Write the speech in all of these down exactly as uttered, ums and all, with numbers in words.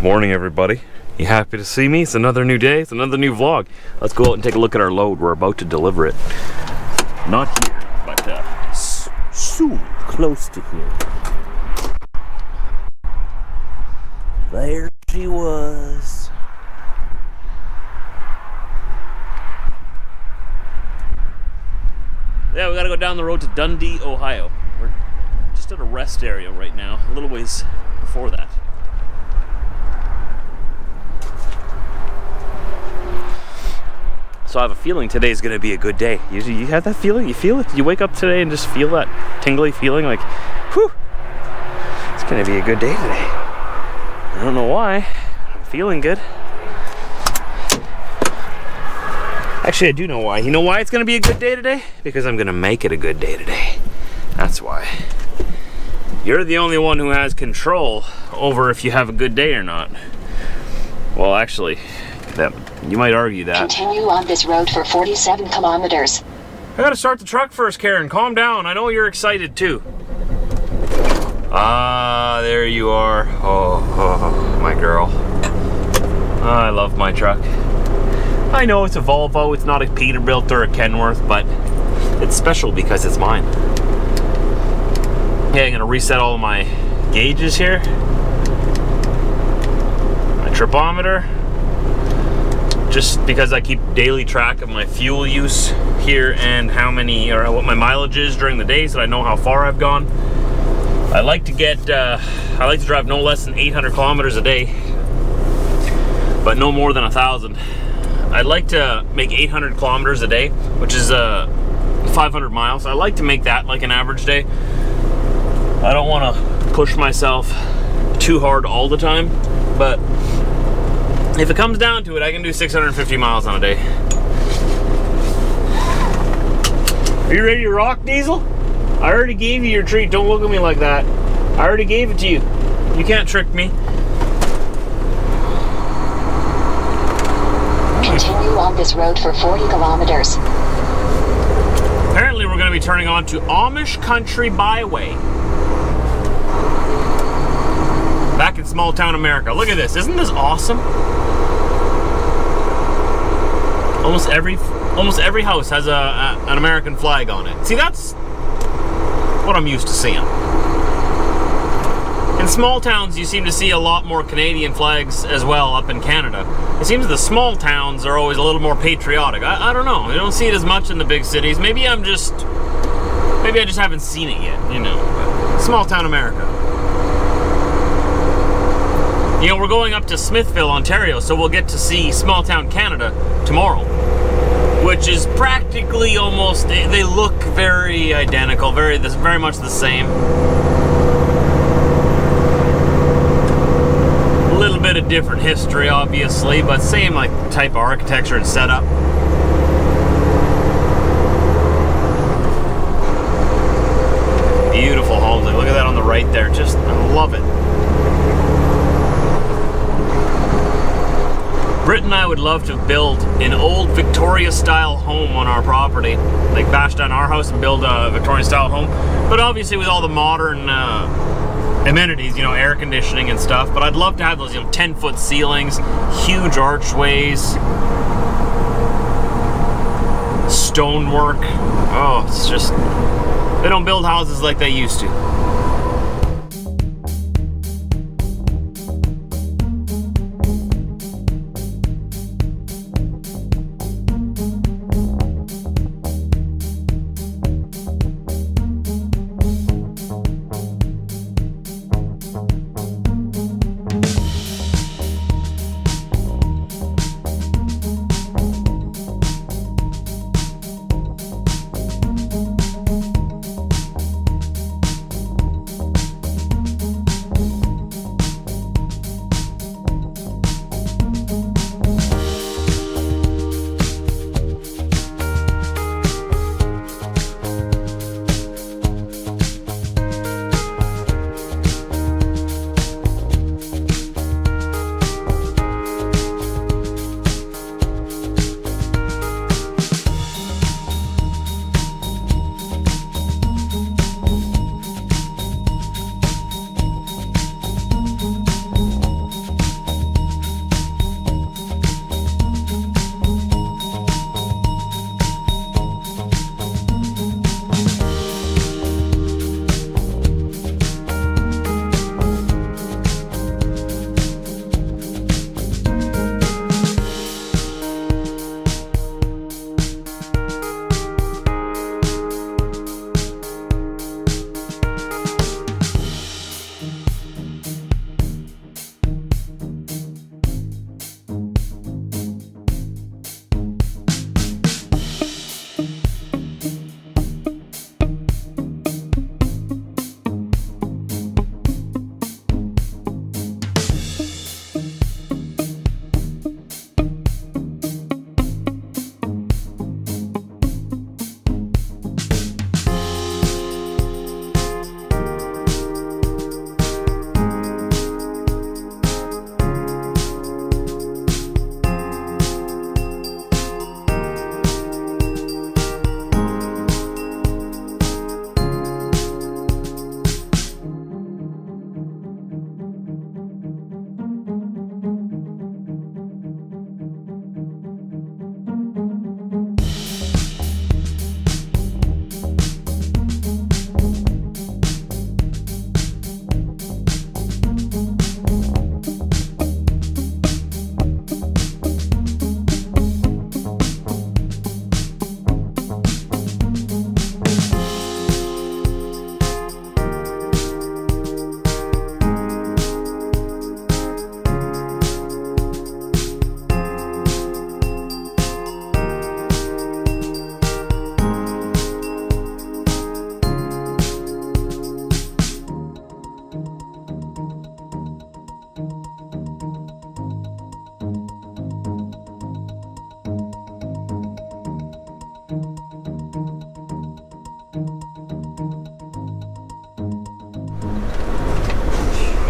Good morning, everybody. You happy to see me? It's another new day. It's another new vlog. Let's go out and take a look at our load. We're about to deliver it. Not here, but uh, soon, close to here. There she was. Yeah, we gotta go down the road to Dundee, Ohio. We're just at a rest area right now, a little ways before that. So I have a feeling today is gonna be a good day. You, you have that feeling? You feel it? You wake up today and just feel that tingly feeling like, whew, it's gonna be a good day today. I don't know why, I'm feeling good. Actually, I do know why. You know why it's gonna be a good day today? Because I'm gonna make it a good day today. That's why. You're the only one who has control over if you have a good day or not. Well, actually, that you might argue that. Continue on this road for forty-seven kilometers. I gotta start the truck first, Karen. Calm down. I know you're excited too. Ah, there you are. Oh, oh, my girl. I love my truck. I know it's a Volvo, it's not a Peterbilt or a Kenworth, but it's special because it's mine. Okay, I'm gonna reset all my gauges here. My tripometer. Just because I keep daily track of my fuel use here and how many, or what my mileage is during the day so that I know how far I've gone. I like to get, uh, I like to drive no less than eight hundred kilometers a day, but no more than a thousand. I'd like to make eight hundred kilometers a day, which is uh, five hundred miles. I like to make that like an average day. I don't want to push myself too hard all the time, but if it comes down to it, I can do six hundred fifty miles on a day. Are you ready to rock, Diesel? I already gave you your treat. Don't look at me like that. I already gave it to you. You can't trick me. Continue on this road for forty kilometers. Apparently we're going to be turning on to Amish Country Byway. Back in small town America. Look at this. Isn't this awesome? Almost every almost every house has a, a an American flag on it. See, that's what I'm used to seeing. In small towns, you seem to see a lot more Canadian flags as well up in Canada. It seems the small towns are always a little more patriotic. I, I don't know. You don't see it as much in the big cities. Maybe I'm just, maybe I just haven't seen it yet, you know. But small town America. You know, we're going up to Smithville, Ontario, so we'll get to see small town Canada tomorrow, which is practically almost, they look very identical, very, very much the same. Bit of different history, obviously, but same like type of architecture and setup. Beautiful homes. Look at that on the right there. Just, I love it. Brit and I would love to build an old Victoria-style home on our property, like bash down our house and build a Victorian-style home. But obviously, with all the modern Uh, amenities, you know, air conditioning and stuff, but I'd love to have those, you know, ten foot ceilings, huge archways, stonework. Oh, it's just, they don't build houses like they used to.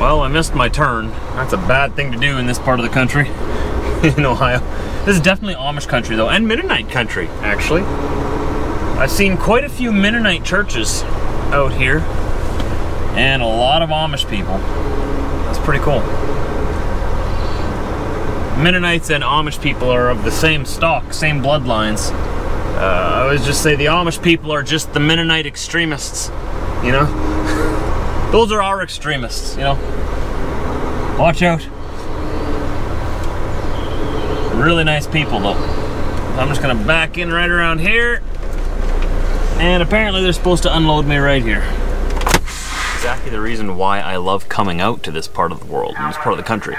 Well, I missed my turn. That's a bad thing to do in this part of the country, in Ohio. This is definitely Amish country though, and Mennonite country, actually. I've seen quite a few Mennonite churches out here, and a lot of Amish people. That's pretty cool. Mennonites and Amish people are of the same stock, same bloodlines. Uh, I always just say the Amish people are just the Mennonite extremists, you know? Those are our extremists, you know. Watch out. Really nice people though. I'm just gonna back in right around here. And apparently they're supposed to unload me right here. Exactly the reason why I love coming out to this part of the world, and this part of the country.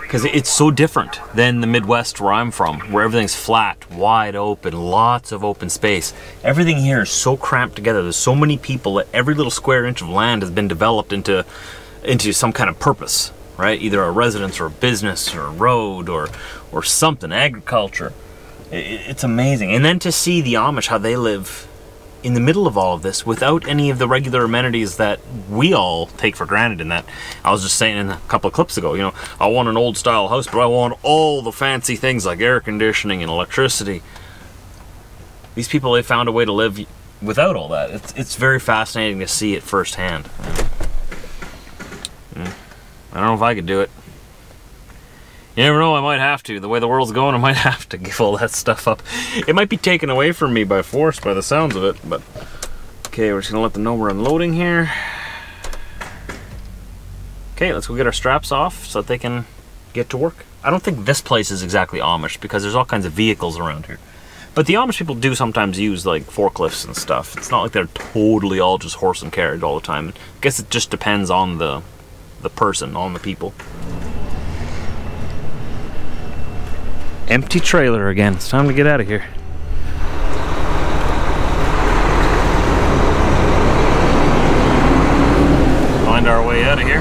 Because it's so different than the Midwest where I'm from, where everything's flat, wide open, lots of open space. Everything here is so cramped together. There's so many people that every little square inch of land has been developed into, into some kind of purpose, right? Either a residence or a business or a road or, or something, agriculture. It, it's amazing. And then to see the Amish, how they live in the middle of all of this without any of the regular amenities that we all take for granted in that. I was just saying in a couple of clips ago, you know, I want an old style house, but I want all the fancy things like air conditioning and electricity. These people, they found a way to live without all that. It's, it's very fascinating to see it firsthand. I don't know if I could do it. You never know, I might have to. The way the world's going, I might have to give all that stuff up. It might be taken away from me by force by the sounds of it, but... Okay, we're just gonna let them know we're unloading here. Okay, let's go get our straps off so that they can get to work. I don't think this place is exactly Amish because there's all kinds of vehicles around here. But the Amish people do sometimes use like forklifts and stuff. It's not like they're totally all just horse and carriage all the time. I guess it just depends on the, the person, on the people. Empty trailer again. It's time to get out of here. Find our way out of here.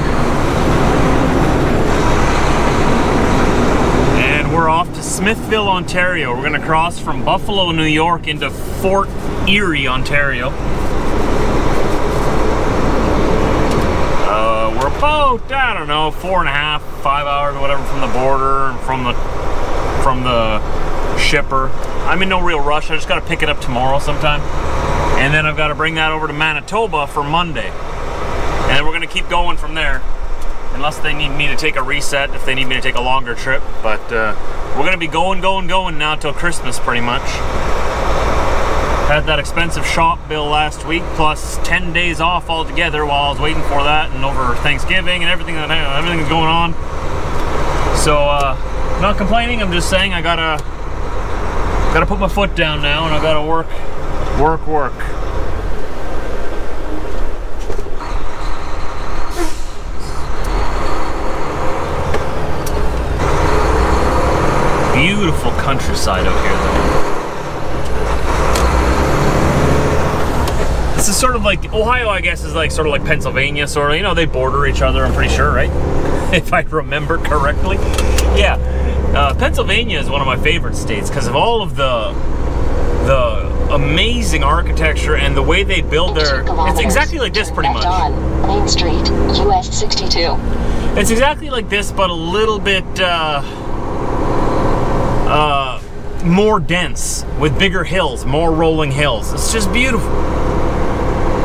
And we're off to Smithville, Ontario. We're gonna cross from Buffalo, New York into Fort Erie, Ontario. Uh, we're about, I don't know, four and a half, five hours or whatever from the border and from the from the shipper. I'm in no real rush. I just got to pick it up tomorrow sometime. And then I've got to bring that over to Manitoba for Monday. And then we're going to keep going from there. Unless they need me to take a reset, if they need me to take a longer trip. But uh, we're going to be going, going, going now till Christmas pretty much. Had that expensive shop bill last week, plus ten days off altogether while I was waiting for that and over Thanksgiving and everything that everything's going on. So, uh, not complaining, I'm just saying I gotta gotta put my foot down now and I gotta work, work, work. Beautiful countryside out here though. This is sort of like, Ohio I guess is like sort of like Pennsylvania, sort of, you know, they border each other, I'm pretty sure, right? If I remember correctly. Yeah. Uh, Pennsylvania is one of my favorite states because of all of the the amazing architecture and the way they build their... It's exactly like this pretty much. Main Street, U S sixty-two. It's exactly like this, but a little bit uh, uh, more dense with bigger hills, more rolling hills. It's just beautiful.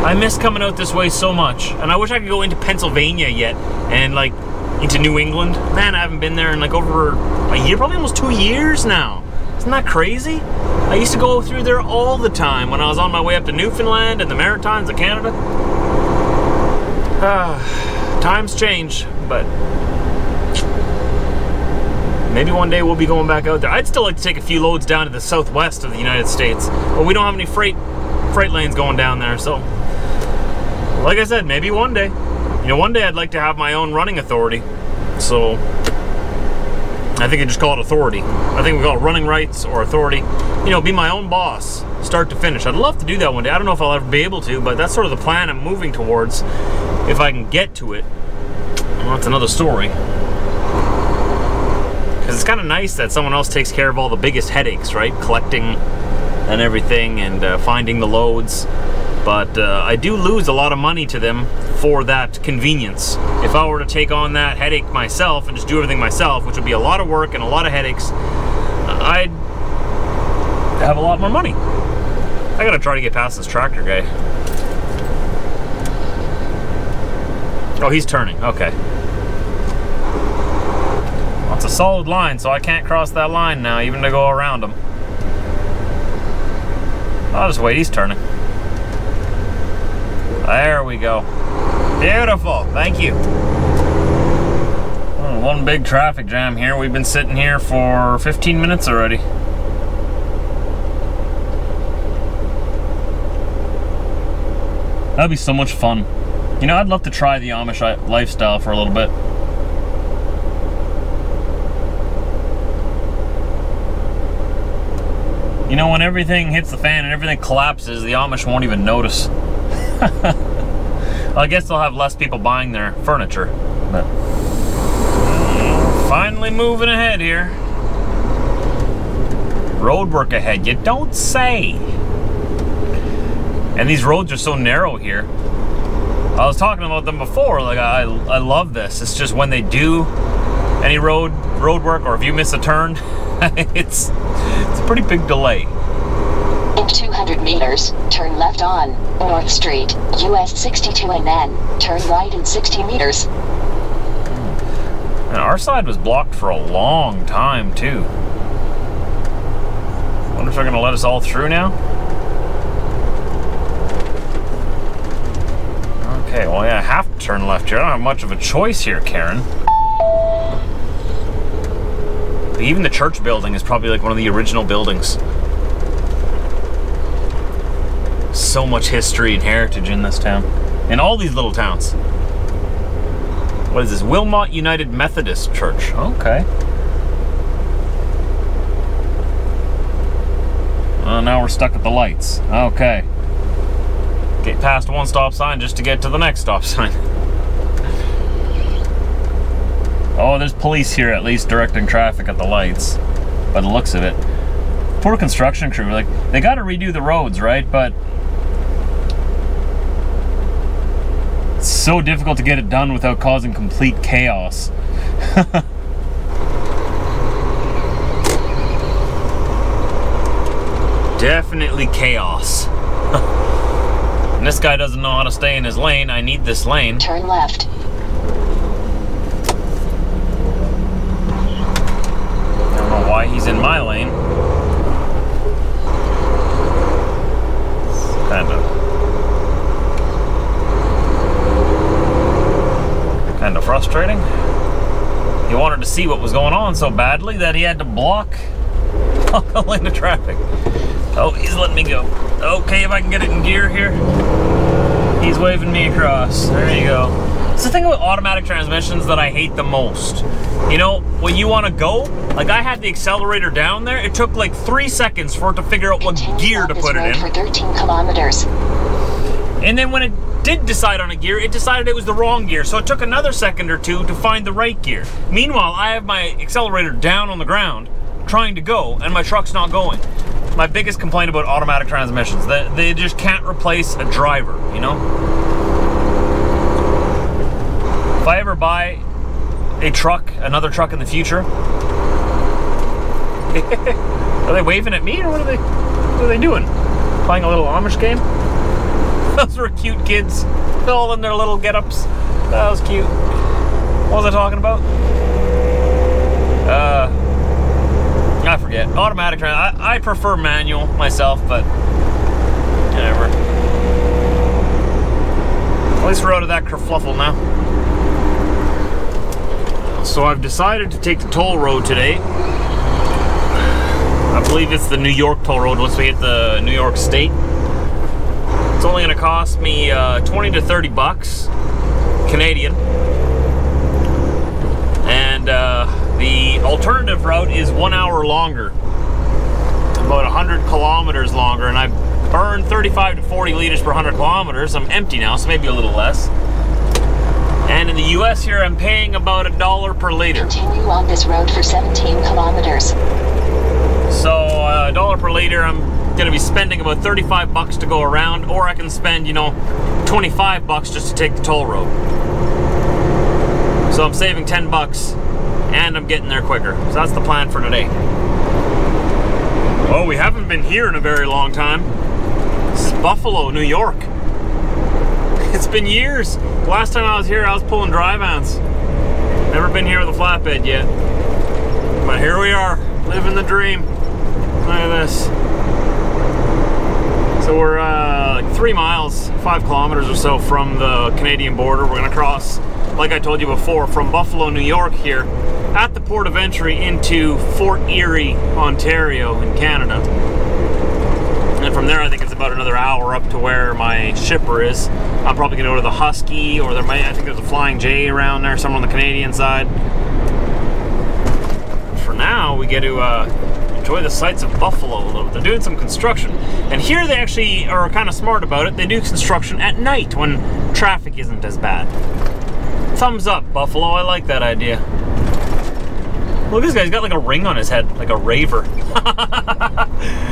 I miss coming out this way so much, and I wish I could go into Pennsylvania yet and like into New England. Man, I haven't been there in like over a year, probably almost two years now. Isn't that crazy? I used to go through there all the time when I was on my way up to Newfoundland and the Maritimes of Canada. Uh, times change, but maybe one day we'll be going back out there. I'd still like to take a few loads down to the southwest of the United States, but we don't have any freight, freight lanes going down there, so like I said, maybe one day. You know, one day I'd like to have my own running authority. So, I think I just call it authority. I think we call it running rights or authority. You know, be my own boss, start to finish. I'd love to do that one day. I don't know if I'll ever be able to, but that's sort of the plan I'm moving towards. If I can get to it, well, that's another story. Because it's kind of nice that someone else takes care of all the biggest headaches, right? Collecting and everything and uh, finding the loads. But uh, I do lose a lot of money to them for that convenience. If I were to take on that headache myself and just do everything myself, which would be a lot of work and a lot of headaches, I'd have a lot more money. I gotta try to get past this tractor guy. Oh, he's turning, okay. Well, it's a solid line, so I can't cross that line now, even to go around him. I'll just wait, he's turning. There we go. Beautiful, thank you. Oh, one big traffic jam here. We've been sitting here for fifteen minutes already. That'd be so much fun. You know, I'd love to try the Amish lifestyle for a little bit. You know, when everything hits the fan and everything collapses, the Amish won't even notice. I guess they'll have less people buying their furniture. But finally moving ahead here. Road work ahead, you don't say. And these roads are so narrow here. I was talking about them before, like I, I love this. It's just when they do any road road work, or if you miss a turn, it's, it's a pretty big delay. two hundred meters, turn left on North Street, U S sixty-two, and then turn right in sixty meters. And our side was blocked for a long time too. Wonder if they're gonna let us all through now? Okay, well yeah, I have to turn left here. I don't have much of a choice here, Karen. But even the church building is probably like one of the original buildings. So much history and heritage in this town, in all these little towns. What is this? Wilmot United Methodist Church. Okay. Well, now we're stuck at the lights. Okay. Get past one stop sign just to get to the next stop sign. Oh, there's police here at least directing traffic at the lights, by the looks of it. Poor construction crew. Like, they got to redo the roads, right? But it's so difficult to get it done without causing complete chaos. Definitely chaos. And this guy doesn't know how to stay in his lane. I need this lane. Turn left. I don't know why he's in my lane. Kind of. Kind of frustrating. He wanted to see what was going on so badly that he had to block a lane of traffic. Oh, he's letting me go. Okay, if I can get it in gear here. He's waving me across. There you go. It's the thing about automatic transmissions that I hate the most. You know, when you want to go, like I had the accelerator down there, it took like three seconds for it to figure out what gear to put it in. For thirteen kilometers. And then when it did decide on a gear, it decided it was the wrong gear, so it took another second or two to find the right gear. Meanwhile, I have my accelerator down on the ground trying to go, and my truck's not going. My biggest complaint about automatic transmissions, that they just can't replace a driver, you know? If I ever buy a truck, another truck in the future, are they waving at me, or what are they, what are they doing? Playing a little Amish game? Those were cute kids, all in their little get-ups. That was cute. What was I talking about? Uh, I forget. Automatic trans. I, I prefer manual myself, but whatever. At least we're out of that kerfluffle now. So I've decided to take the toll road today. I believe it's the New York toll road once we hit the New York state. It's only gonna cost me uh, twenty to thirty bucks Canadian. And uh, the alternative route is one hour longer, about one hundred kilometers longer, and I burn thirty-five to forty liters per one hundred kilometers. I'm empty now, so maybe a little less. And in the U S here, I'm paying about a dollar per liter. Continue on this road for seventeen kilometers. So a uh, dollar per liter, I'm going to be spending about thirty-five bucks to go around, or I can spend, you know, twenty-five bucks just to take the toll road. So I'm saving ten bucks and I'm getting there quicker. So that's the plan for today. Oh, we haven't been here in a very long time. This is Buffalo, New York. It's been years. Last time I was here, I was pulling dry vans. Never been here with a flatbed yet. But here we are, living the dream. Look at this. So we're uh, like three miles, five kilometers or so from the Canadian border. We're gonna cross, like I told you before, from Buffalo, New York here at the Port of Entry into Fort Erie, Ontario in Canada. And from there, I think it's about another hour up to where my shipper is. I'm probably gonna go to the Husky, or there might, I think there's a Flying J around there, somewhere on the Canadian side. For now, we get to uh, enjoy the sights of Buffalo a little bit. They're doing some construction. And here they actually are kind of smart about it. They do construction at night when traffic isn't as bad. Thumbs up, Buffalo, I like that idea. Look, this guy's got like a ring on his head, like a raver.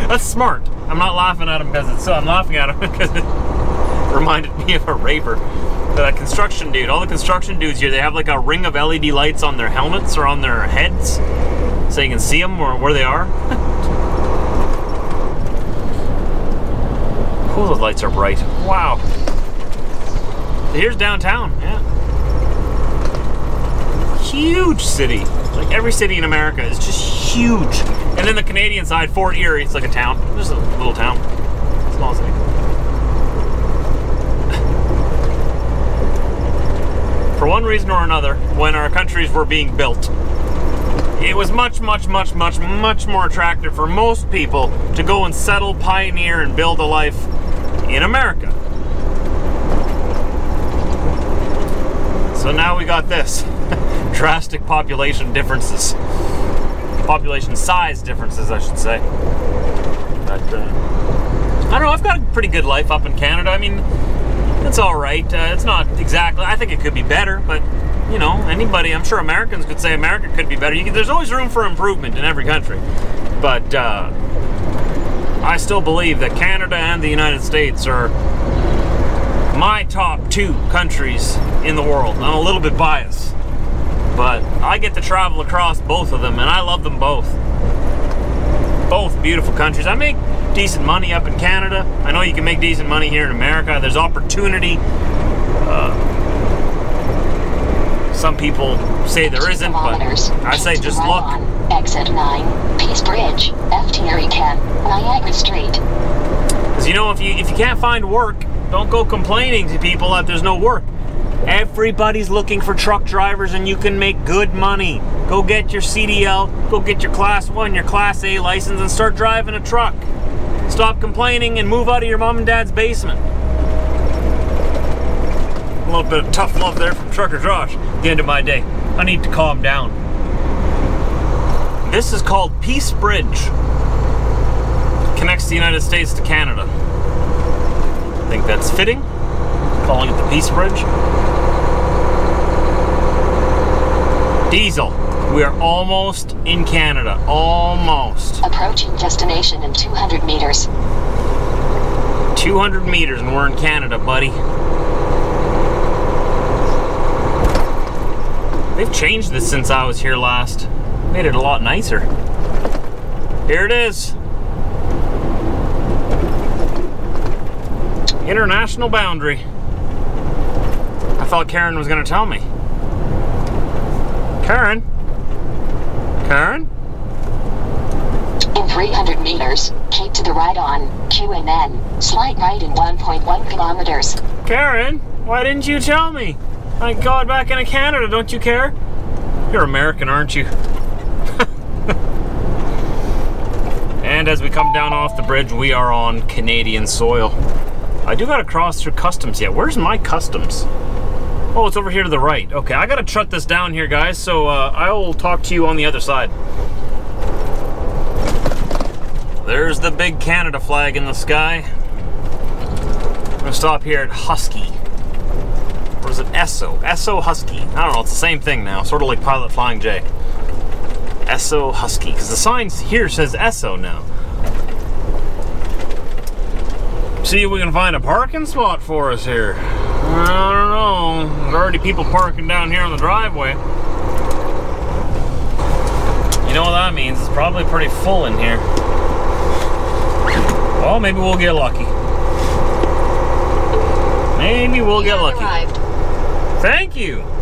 That's smart. I'm not laughing at him because it's so, I'm laughing at him because it reminded me of a raver. But that construction dude, all the construction dudes here, they have like a ring of L E D lights on their helmets or on their heads so you can see them or where they are. Cool, those lights are bright. Wow. Here's downtown, yeah. Huge city. Like every city in America is just huge. And then the Canadian side, Fort Erie, it's like a town. Just a little town. Small city. For one reason or another, when our countries were being built, it was much, much, much, much, much more attractive for most people to go and settle, pioneer, and build a life in America. So now we got this. Drastic population differences. Population size differences, I should say. But, uh, I don't know, I've got a pretty good life up in Canada. I mean, it's all right. Uh, it's not exactly, I think it could be better, but, you know, anybody, I'm sure Americans could say America could be better. You can, there's always room for improvement in every country. But uh, I still believe that Canada and the United States are my top two countries in the world. I'm a little bit biased. But I get to travel across both of them, and I love them both. Both beautiful countries. I make decent money up in Canada. I know you can make decent money here in America. There's opportunity. Uh, some people say there isn't, but I say just look. Exit nine, Peace Bridge, F T R E Camp, Niagara Street. Because you know, if you if you can't find work, don't go complaining to people that there's no work. Everybody's looking for truck drivers, and you can make good money. Go get your C D L, go get your class one, your class A license, and start driving a truck. Stop complaining and move out of your mom and dad's basement. A little bit of tough love there from Trucker Josh at the end of my day. I need to calm down. This is called Peace Bridge. It connects the United States to Canada. I think that's fitting, calling it the Peace Bridge. Diesel. We are almost in Canada. Almost. Approaching destination in two hundred meters. two hundred meters and we're in Canada, buddy. They've changed this since I was here last. Made it a lot nicer. Here it is. International boundary. I thought Karen was gonna tell me. Karen? Karen? In three hundred meters, keep to the right on Q N N, slight right in one point one kilometers. Karen, why didn't you tell me? My God, back into Canada, don't you care? You're American, aren't you? And as we come down off the bridge, we are on Canadian soil. I do gotta cross through customs yet. Where's my customs? Oh, it's over here to the right. Okay, I gotta shut this down here, guys, so uh, I'll talk to you on the other side. There's the big Canada flag in the sky. I'm gonna stop here at Husky. Or is it Esso? Esso Husky. I don't know, it's the same thing now, sort of like Pilot Flying J. Esso Husky, because the sign here says Esso now. See if we can find a parking spot for us here. I don't know. There's already people parking down here on the driveway. You know what that means? It's probably pretty full in here. Well, maybe we'll get lucky. Maybe we'll get lucky. Thank you.